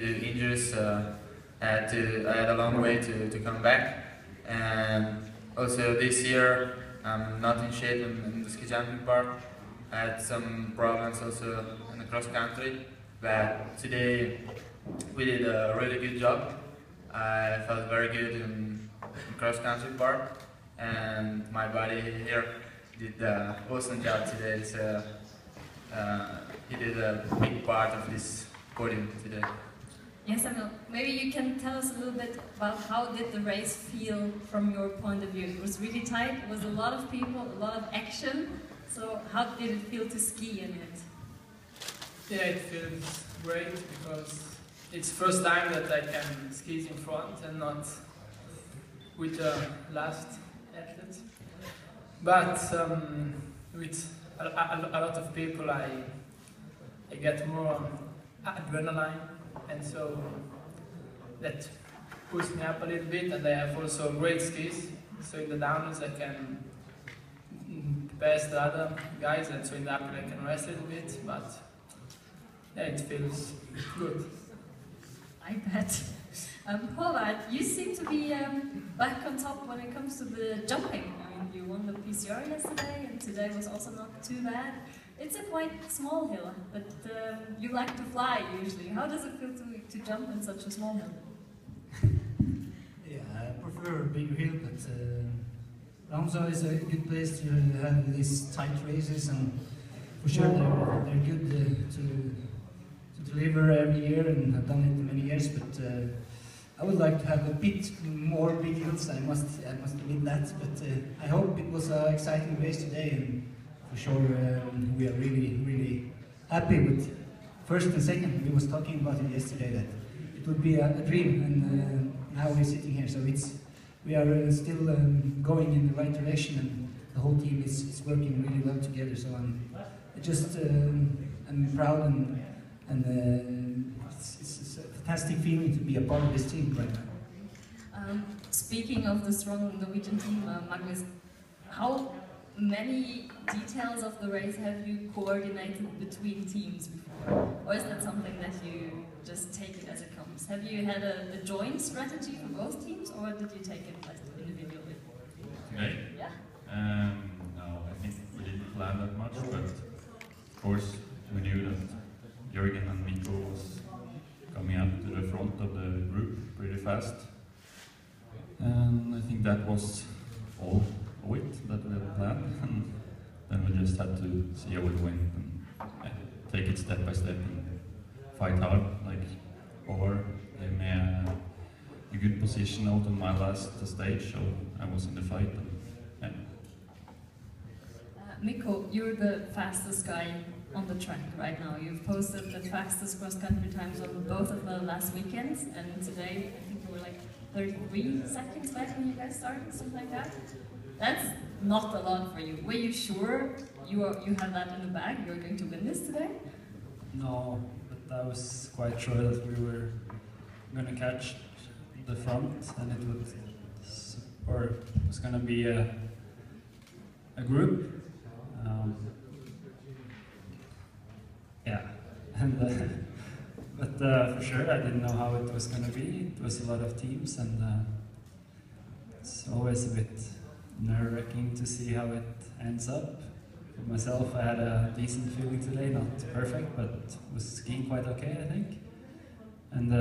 Injuries, I had a long way to come back, and also this year I'm not in shape in the ski jumping part. I had some problems also in the cross country, but today we did a really good job. I felt very good in cross country part, and my body here did an awesome job today. So he did a big part of this podium today. Yes, I know. Maybe you can tell us a little bit about how did the race feel from your point of view? It was really tight. It was a lot of people, a lot of action. So how did it feel to ski in it? Yeah, it feels great because it's first time that I can ski in front and not with the last athlete. But with a lot of people, I get more adrenaline, and so that pushed me up a little bit. And I have also great skis, so in the downhills I can pass the other guys, and so in the upper I can rest a little bit, but yeah, it feels good. I bet. Horvath, you seem to be back on top when it comes to the jumping. I mean, you won the PCR yesterday, and today was also not too bad. It's a quite small hill, but you like to fly usually. How does it feel to jump in such a small hill? Yeah, I prefer a big hill, but Ramsau is a good place to have these tight races, and for sure they're good to deliver every year, and I've done it many years, but I would like to have a bit more big hills. I must admit that, but I hope it was an exciting race today, and for sure we are really happy with first and second. We was talking about it yesterday that it would be a dream, and now we're sitting here, so we are still going in the right direction, and the whole team is working really well together, so I'm proud, and it's a fantastic feeling to be a part of this team right now. Speaking of the strong Norwegian team, Magnus, how many details of the race have you coordinated between teams before? Or is that something that you just take it as it comes? Have you had a joint strategy for both teams, or did you take it individually? Okay. Yeah. No, I think we didn't plan that much, but of course we knew that Jørgen and Mikko was coming up to the front of the group pretty fast. And I think that was all of it that we had planned, and then we just had to see how it went and take it step by step and fight hard. Like, or they made a good position out on my last stage, so I was in the fight. And, yeah. Mikko, you're the fastest guy on the track right now. You've posted the fastest cross-country times on both of the last weekends, and today I think you were like 33 seconds back when you guys started, something like that. That's not a lot for you. Were you sure you had that in the bag, you were going to win this today? No, but I was quite sure that we were going to catch the front, and it would, or it was going to be a group. Yeah, and but for sure I didn't know how it was going to be. It was a lot of teams, and it's always a bit nerve-wracking to see how it ends up. For myself, I had a decent feeling today, not perfect, but was skiing quite okay, I think. And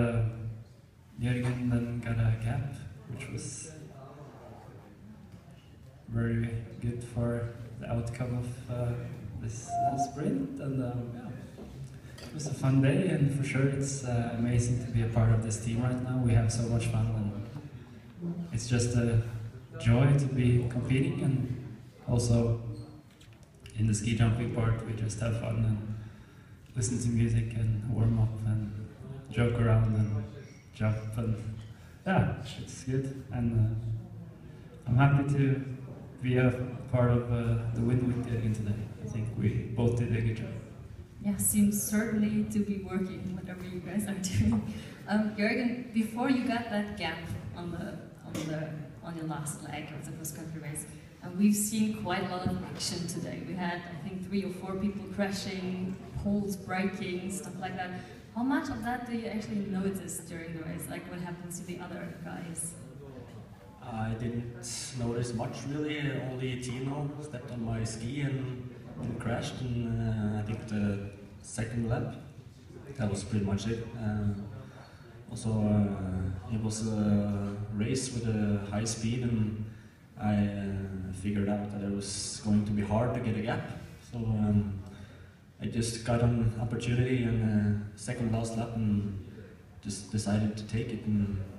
Jørgen then got a gap, which was very good for the outcome of this sprint. And yeah, it was a fun day, and for sure it's amazing to be a part of this team right now. We have so much fun, and it's just a joy to be competing, and also in the ski jumping part we just have fun and listen to music and warm up and joke around and jump, and yeah, it's good, and I'm happy to be a part of the win with Jørgen today. I think we both did a good job. Yeah, seems certainly to be working, whatever you guys are doing. Jørgen, before you got that gap on your last leg of the cross-country race. And we've seen quite a lot of action today. We had, I think, 3 or 4 people crashing, poles breaking, stuff like that. How much of that do you actually notice during the race? Like what happens to the other guys? I didn't notice much really, only Tino stepped on my ski and crashed in I think the second lap. That was pretty much it. Also it was a race with a high speed and I figured out that it was going to be hard to get a gap. So I just got an opportunity in the second last lap and just decided to take it. And